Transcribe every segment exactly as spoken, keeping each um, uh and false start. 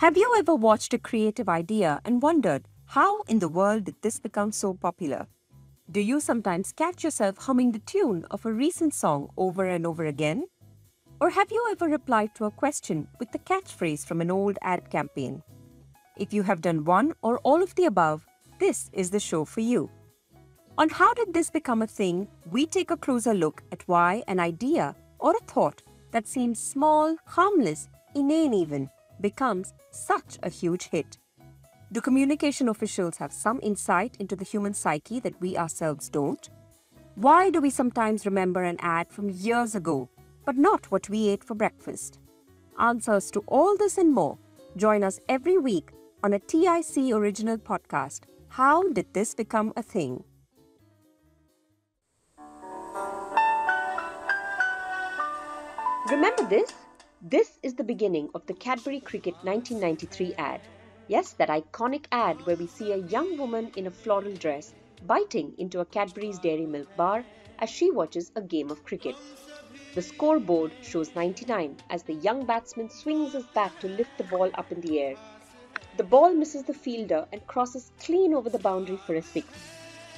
Have you ever watched a creative idea and wondered, how in the world did this become so popular? Do you sometimes catch yourself humming the tune of a recent song over and over again? Or have you ever replied to a question with the catchphrase from an old ad campaign? If you have done one or all of the above, this is the show for you. On How Did This Become a Thing, we take a closer look at why an idea or a thought that seems small, harmless, inane even, becomes such a huge hit. Do communication officials have some insight into the human psyche that we ourselves don't? Why do we sometimes remember an ad from years ago, but not what we ate for breakfast? Answers to all this and more. Join us every week on a T I C original podcast, How Did This Become a Thing? Remember this? This is the beginning of the Cadbury Cricket nineteen ninety-three ad. Yes, that iconic ad where we see a young woman in a floral dress biting into a Cadbury's Dairy Milk bar as she watches a game of cricket. The scoreboard shows ninety-nine as the young batsman swings his bat to lift the ball up in the air. The ball misses the fielder and crosses clean over the boundary for a six.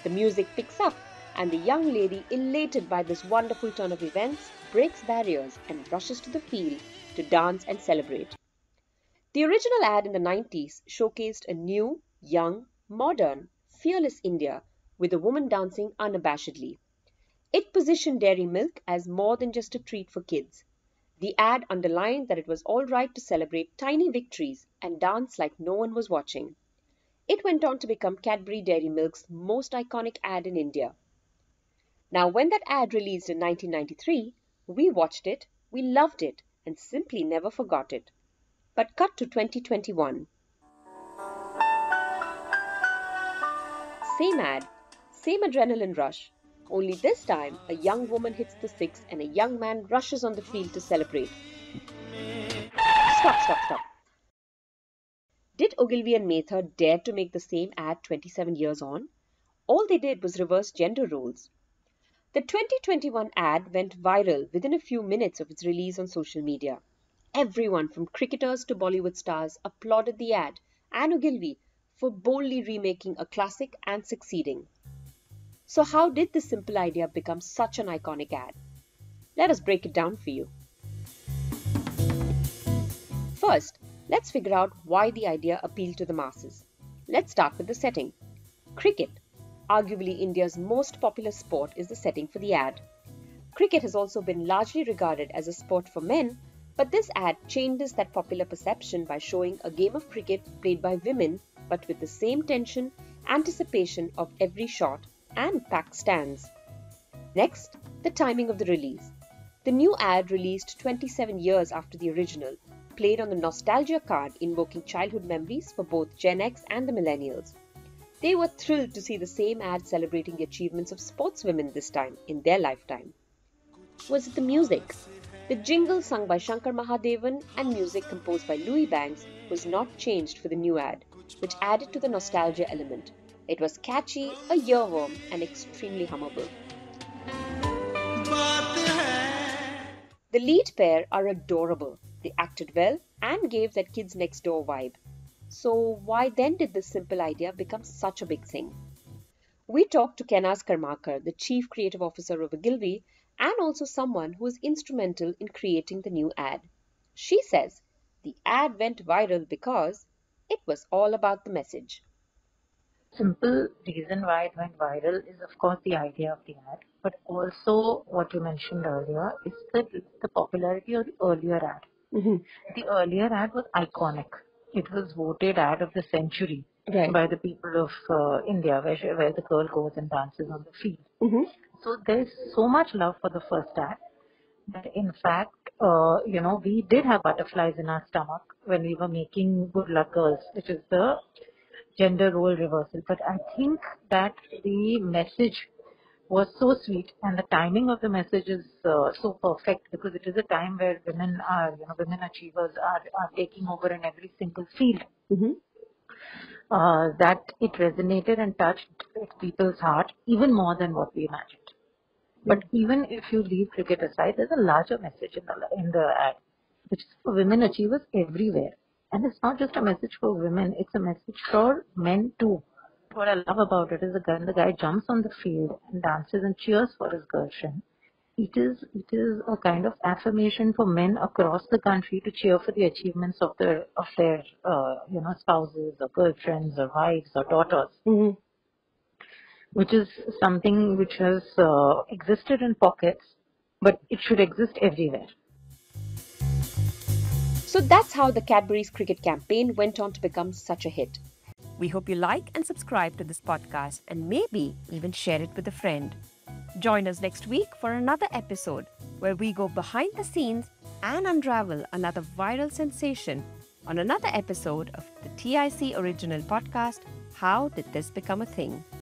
The music picks up and the young lady, elated by this wonderful turn of events, breaks barriers and rushes to the field to dance and celebrate. The original ad in the nineties showcased a new, young, modern, fearless India with a woman dancing unabashedly. It positioned Dairy Milk as more than just a treat for kids. The ad underlined that it was all right to celebrate tiny victories and dance like no one was watching. It went on to become Cadbury Dairy Milk's most iconic ad in India. Now, when that ad released in nineteen ninety-three, we watched it, we loved it, and simply never forgot it. But cut to twenty twenty-one. Same ad, same adrenaline rush. Only this time, a young woman hits the six and a young man rushes on the field to celebrate. Stop, stop, stop. Did Ogilvy and Mehta dare to make the same ad twenty-seven years on? All they did was reverse gender roles. The twenty twenty-one ad went viral within a few minutes of its release on social media. Everyone from cricketers to Bollywood stars applauded the ad and Ogilvy for boldly remaking a classic and succeeding. So how did this simple idea become such an iconic ad? Let us break it down for you. First, let's figure out why the idea appealed to the masses. Let's start with the setting. Cricket, arguably India's most popular sport, is the setting for the ad. Cricket has also been largely regarded as a sport for men, but this ad changes that popular perception by showing a game of cricket played by women, but with the same tension, anticipation of every shot, and packed stands. Next, the timing of the release. The new ad, released twenty-seven years after the original, played on the nostalgia card, invoking childhood memories for both Gen X and the millennials. They were thrilled to see the same ad celebrating the achievements of sportswomen this time in their lifetime. Was it the music? The jingle, sung by Shankar Mahadevan, and music composed by Louis Banks, was not changed for the new ad, which added to the nostalgia element. It was catchy, a earworm, and extremely hummable. The lead pair are adorable. They acted well and gave that kids next door vibe. So why then did this simple idea become such a big thing? We talked to Kenaz Karmakar, the Chief Creative Officer of Ogilvy, and also someone who was instrumental in creating the new ad. She says the ad went viral because it was all about the message. Simple reason why it went viral is, of course, the idea of the ad, but also what you mentioned earlier is the, the popularity of the earlier ad. Mm-hmm. The earlier ad was iconic. It was voted ad of the century, right, by the people of uh, India, where, she, where the girl goes and dances on the field. Mm-hmm. So there's so much love for the first ad that, in fact, uh, you know, we did have butterflies in our stomach when we were making Good Luck Girls, which is the gender role reversal. But I think that the message was so sweet, and the timing of the message is uh, so perfect, because it is a time where women are, you know, women achievers are, are taking over in every single field. Mm-hmm. Uh, that it resonated and touched people's heart even more than what we imagined. But even if you leave cricket aside, there's a larger message in the in the ad, which is for women achievers everywhere. And it's not just a message for women, it's a message for men too. What I love about it is the guy, the guy jumps on the field and dances and cheers for his girlfriend. It is, it is a kind of affirmation for men across the country to cheer for the achievements of their, of their uh, you know, spouses or girlfriends or wives or daughters. Mm-hmm. Which is something which has uh, existed in pockets, but it should exist everywhere. So that's how the Cadbury's cricket campaign went on to become such a hit. We hope you like and subscribe to this podcast and maybe even share it with a friend. Join us next week for another episode where we go behind the scenes and unravel another viral sensation on another episode of the T I C original podcast, How Did This Become a Thing?